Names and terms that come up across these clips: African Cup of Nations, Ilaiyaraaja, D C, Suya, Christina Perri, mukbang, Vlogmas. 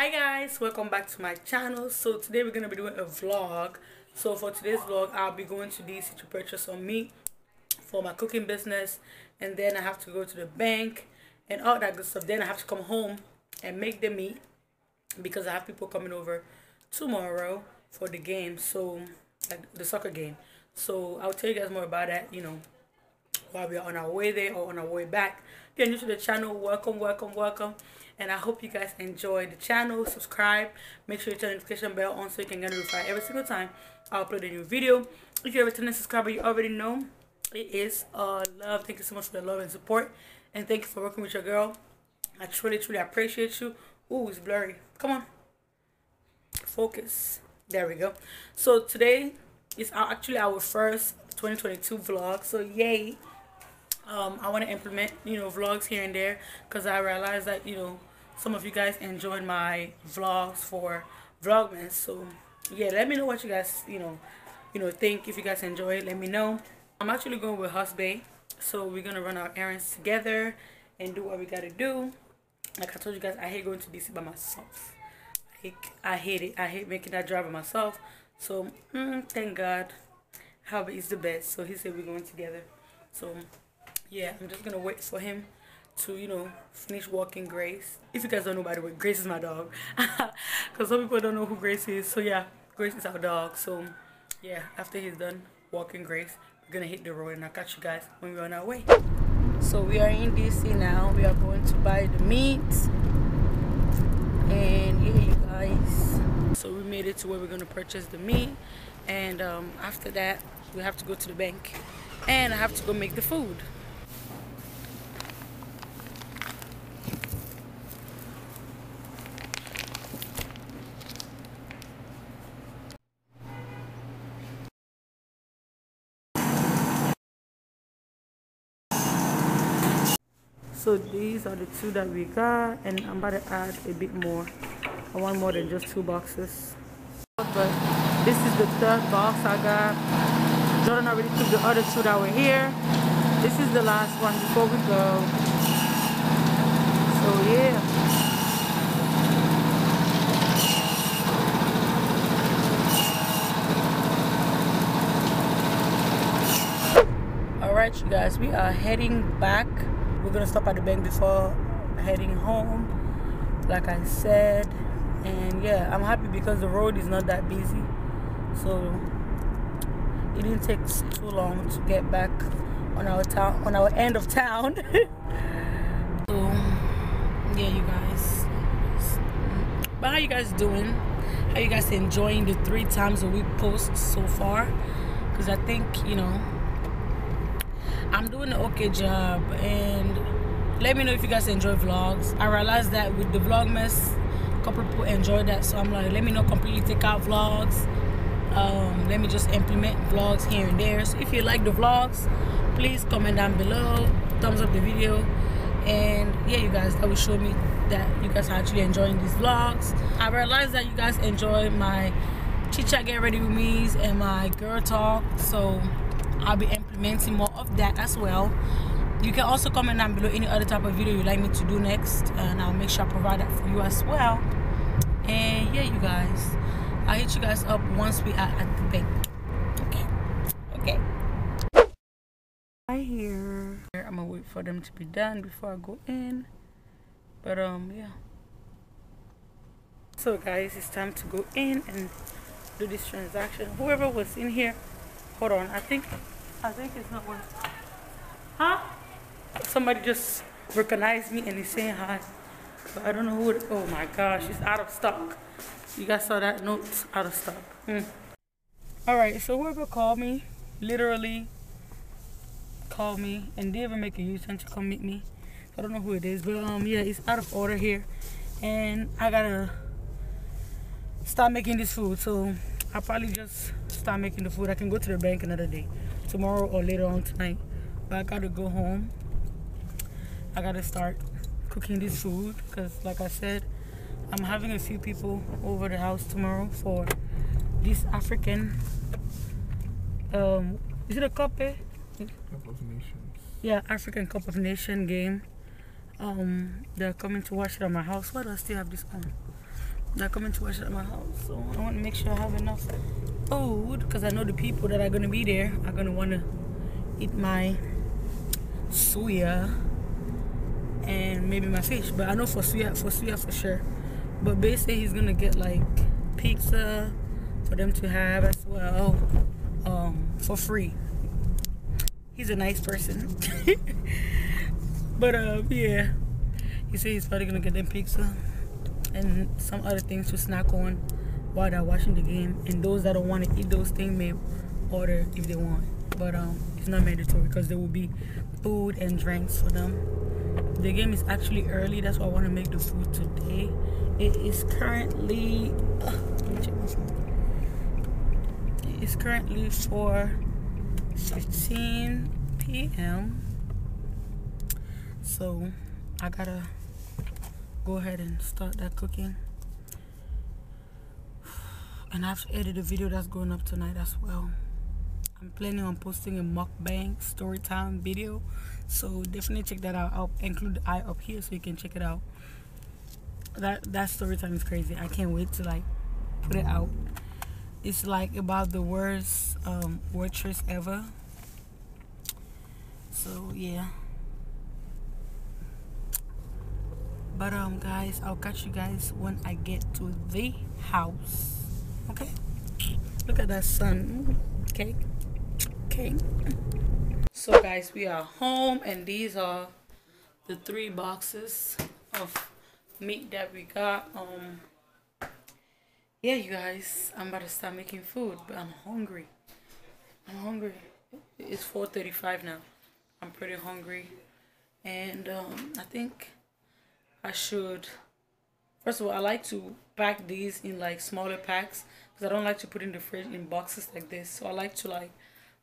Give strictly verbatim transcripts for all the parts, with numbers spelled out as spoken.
Hi guys, welcome back to my channel. So today we're gonna be doing a vlog. So for today's vlog, I'll be going to D C to purchase some meat for my cooking business, and then I have to go to the bank and all that good stuff. Then I have to come home and make the meat because I have people coming over tomorrow for the game, so like the soccer game. So I'll tell you guys more about that, you know, while we're on our way there or on our way back. If you're new to the channel, welcome, welcome, welcome. And I hope you guys enjoy the channel. Subscribe. Make sure you turn the notification bell on so you can get notified every single time I upload a new video. If you're a returning subscriber, you already know it is uh, love. Thank you so much for the love and support. And thank you for working with your girl. I truly, truly appreciate you. Ooh, it's blurry. Come on. Focus. There we go. So today is our, actually our first twenty twenty-two vlog. So yay. Um, I want to implement, you know, vlogs here and there because I realized that, you know, some of you guys enjoyed my vlogs for Vlogmas. So yeah, let me know what you guys, you know, you know, think. If you guys enjoy it, let me know. I'm actually going with husband, so we're gonna run our errands together and do what we gotta do. Like I told you guys, I hate going to D C by myself. I hate, I hate it. I hate making that drive by myself. So mm, thank God, Albert is the best. So he said we're going together. So yeah, I'm just gonna wait for him to, you know, finish walking Grace. If you guys don't know, by the way, Grace is my dog. Because some people don't know who Grace is. So yeah, Grace is our dog. So yeah, after he's done walking Grace, we're gonna hit the road and I'll catch you guys when we're on our way. So we are in D C now. We are going to buy the meat. And yeah, you guys. So we made it to where we're gonna purchase the meat. And um, after that, we have to go to the bank. And I have to go make the food. So these are the two that we got, and I'm about to add a bit more. I want more than just two boxes. But this is the third box I got. Jordan already took the other two that were here. This is the last one before we go. So yeah. Alright you guys, we are heading back. We're gonna stop at the bank before heading home, like I said. And yeah, I'm happy because the road is not that busy, so it didn't take too long to get back on our town, on our end of town. So yeah, you guys. But how you guys doing? How you guys enjoying the three times a week post so far? Because I think, you know, I'm doing an okay job. And let me know if you guys enjoy vlogs. I realized that with the Vlogmas, a couple people enjoy that, so I'm like, let me not completely take out vlogs. Um, let me just implement vlogs here and there. So if you like the vlogs, please comment down below, thumbs up the video, and yeah, you guys, that will show me that you guys are actually enjoying these vlogs. I realized that you guys enjoy my chit chat, get ready with me's, and my girl talk, so I'll be implementing more of that as well. You can also comment down below any other type of video you'd like me to do next, and I'll make sure I provide that for you as well. And yeah, you guys, I'll hit you guys up once we are at the bank. Okay, okay. I hear I'm gonna wait for them to be done before I go in, but um yeah. So guys, it's time to go in and do this transaction. Whoever was in here. Hold on, I think, I think it's not working. Huh? Somebody just recognized me and he's saying hi. But I don't know who it, oh my gosh, it's out of stock. You guys saw that note, out of stock. Mm. All right, so whoever called me, literally called me, and they even make a U-turn to come meet me. I don't know who it is, but um, yeah, it's out of order here. And I gotta start making this food, so I'll probably just start making the food. I can go to the bank another day, tomorrow or later on tonight, but I gotta go home. I gotta start cooking this food because, like I said, I'm having a few people over the house tomorrow for this African um is it a cup, eh? Cup of Nations. Yeah, African Cup of Nations game. Um they're coming to watch it at my house. Why do I still have this on? not coming to watch it at my house, so I want to make sure I have enough food because I know the people that are going to be there are going to want to eat my suya and maybe my fish. But I know for suya, for suya for sure. But basically he's going to get like pizza for them to have as well, um, for free. He's a nice person. But um, yeah, he said he's probably going to get them pizza and some other things to snack on while they're watching the game. And those that don't want to eat those things may order if they want. But um, it's not mandatory because there will be food and drinks for them. The game is actually early. That's why I want to make the food today. It is currently... Uh, let me check my phone. It is currently four fifteen p m So I gotta go ahead and start that cooking. And I have to edit a video that's going up tonight as well. I'm planning on posting a mukbang story time video, so definitely check that out. I'll include the eye up here so you can check it out. That that story time is crazy. I can't wait to like put it out. It's like about the worst um, waitress ever. So yeah. But um, guys, I'll catch you guys when I get to the house. Okay. Look at that sun. Okay. Okay. So guys, we are home, and these are the three boxes of meat that we got. Um. Yeah, you guys, I'm about to start making food, but I'm hungry. I'm hungry. It's four thirty-five now. I'm pretty hungry, and um, I think I should. First of all, I like to pack these in like smaller packs because I don't like to put in the fridge in boxes like this. So I like to like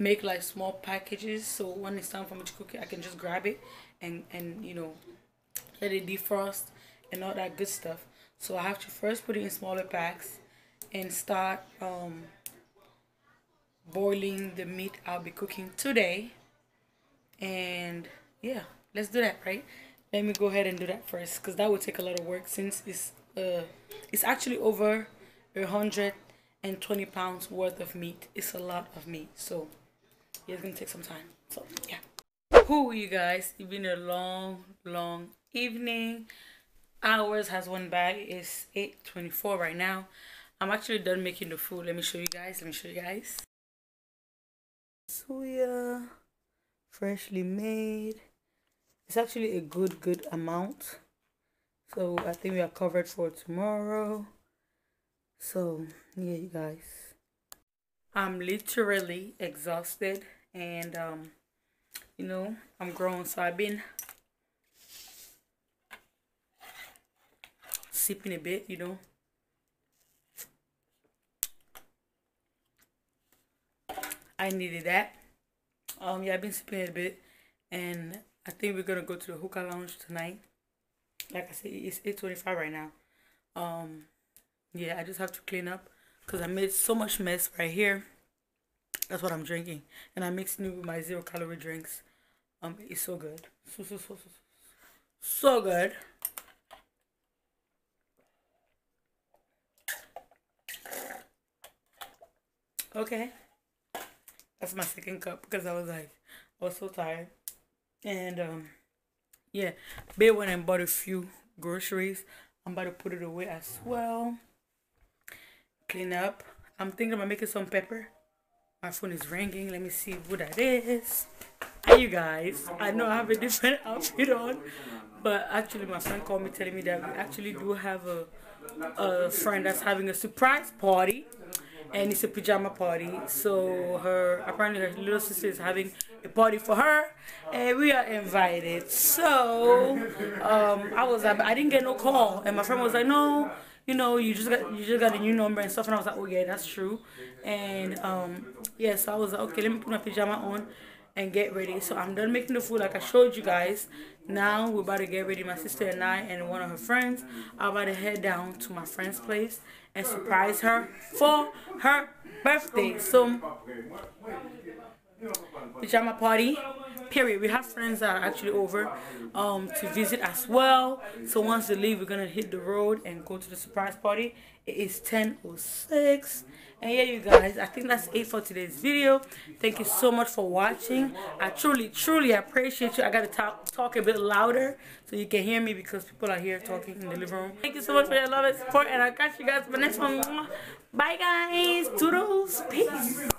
make like small packages, so when it's time for me to cook it, I can just grab it and and you know, let it defrost and all that good stuff. So I have to first put it in smaller packs and start um, boiling the meat I'll be cooking today. And yeah, let's do that, right? Let me go ahead and do that first because that will take a lot of work since it's uh, it's actually over one hundred twenty pounds worth of meat. It's a lot of meat, so yeah, it's gonna take some time. So yeah. Who you guys? It's been a long, long evening. Hours has one bag. It's eight twenty-four right now. I'm actually done making the food. Let me show you guys. Let me show you guys. Suya, freshly made. It's actually a good, good amount. So I think we are covered for tomorrow. So yeah, you guys. I'm literally exhausted, and um, you know, I'm grown, so I've been sipping a bit, you know. I needed that. Um, yeah, I've been sipping a bit, and I think we're gonna go to the hookah lounge tonight. Like I said, it's eight twenty-five right now. Um, yeah, I just have to clean up because I made so much mess right here. That's what I'm drinking, and I mixed it with my zero calorie drinks. Um, it's so good, so so so so so good. Okay, that's my second cup because I was like, I was so tired, and um, yeah, babe went and bought a few groceries. I'm about to put it away as well. Clean up. I'm thinking about making some pepper. My phone is ringing. Let me see what that is. Hey, you guys. I know I have a different outfit on, but actually my friend called me telling me that we actually do have a a friend that's having a surprise party. And it's a pajama party, so her apparently her little sister is having a party for her, and we are invited. So um, I was like, I didn't get no call, and my friend was like, no, you know, you just got you just got a new number and stuff, and I was like, oh yeah, that's true. And um, yeah, so I was like, okay, let me put my pajama on and get ready. So I'm done making the food like I showed you guys. Now we're about to get ready, my sister and I and one of her friends. I'm about to head down to my friend's place and surprise her for her birthday. So Pajama party, period. We have friends that are actually over um to visit as well. So once they leave, we're gonna hit the road and go to the surprise party. It is ten oh six, and yeah, you guys, I think that's it for today's video. Thank you so much for watching. I truly truly appreciate you. I gotta talk talk a bit louder so you can hear me, because people are here talking in the living room. Thank you so much for your love and support, and I'll catch you guys for the next one. Bye guys, toodles, peace.